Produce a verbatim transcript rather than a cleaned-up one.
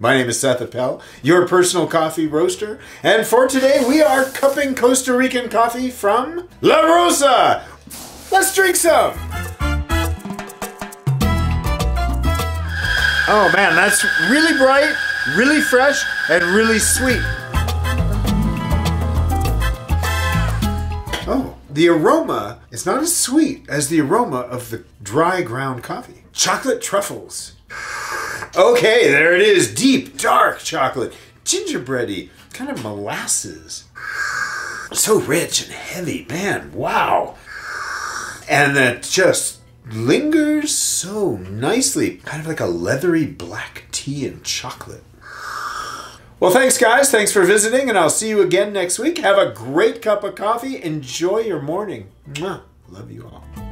My name is Seth Appell, your personal coffee roaster, and for today we are cupping Costa Rican coffee from La Rosa. Let's drink some! Oh man, that's really bright, really fresh, and really sweet. Oh, the aroma is not as sweet as the aroma of the dry ground coffee. Chocolate truffles. Okay, there it is. Deep, dark chocolate. Gingerbready, kind of molasses. So rich and heavy, man, wow. And that just lingers so nicely. Kind of like a leathery black tea and chocolate. Well, thanks guys, thanks for visiting, and I'll see you again next week. Have a great cup of coffee. Enjoy your morning. Mwah. Love you all.